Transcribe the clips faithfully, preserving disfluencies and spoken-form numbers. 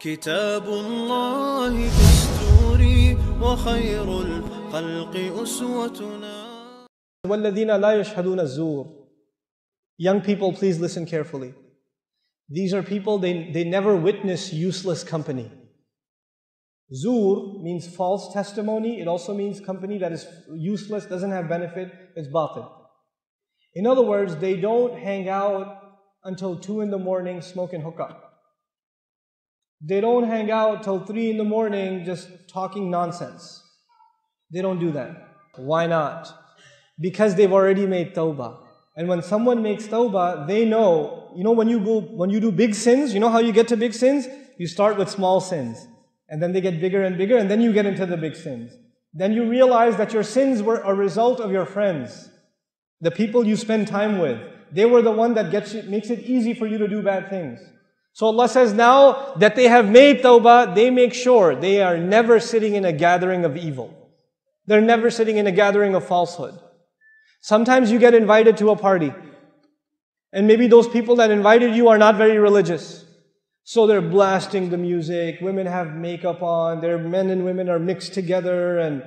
كتاب الله دستوري وخير الخلق أسوتنا والذين لا يشهدون الزور. Young people, please listen carefully. These are people, they, they never witness useless company. Zur means false testimony. It also means company that is useless, doesn't have benefit, it's batil. In other words, they don't hang out until two in the morning smoking hookah. They don't hang out till three in the morning just talking nonsense. They don't do that. Why not? Because they've already made tawbah. And when someone makes tawbah, they know, you know when you go, when you do big sins, you know how you get to big sins? You start with small sins. And then they get bigger and bigger, and then you get into the big sins. Then you realize that your sins were a result of your friends. The people you spend time with. They were the one that gets it, makes it easy for you to do bad things. So Allah says now that they have made tawbah, they make sure they are never sitting in a gathering of evil. They're never sitting in a gathering of falsehood. Sometimes you get invited to a party. And maybe those people that invited you are not very religious. So they're blasting the music, women have makeup on, their men and women are mixed together, and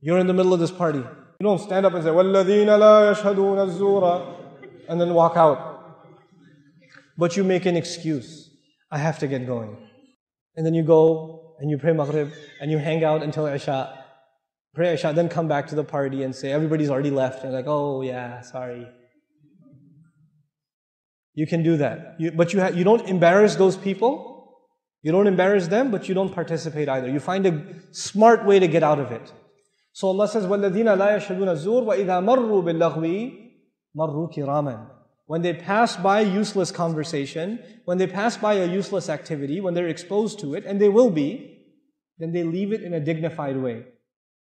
you're in the middle of this party. You don't stand up and say, وَالَّذِينَ لَا يَشْهَدُونَ الزُّورَ, and then walk out. But you make an excuse. I have to get going. And then you go, and you pray Maghrib, and you hang out until Isha. Pray Isha, then come back to the party and say, everybody's already left. And like, oh yeah, sorry. You can do that. You, but you, ha you don't embarrass those people. You don't embarrass them, but you don't participate either. You find a smart way to get out of it. So Allah says, وَالَّذِينَ لَا يَشْهَدُونَ الزُّورَ وَإِذَا مَرُّوا بِاللَّغْوِ مَرُّوا كِرَامًا. When they pass by useless conversation, when they pass by a useless activity, when they're exposed to it, and they will be, then they leave it in a dignified way.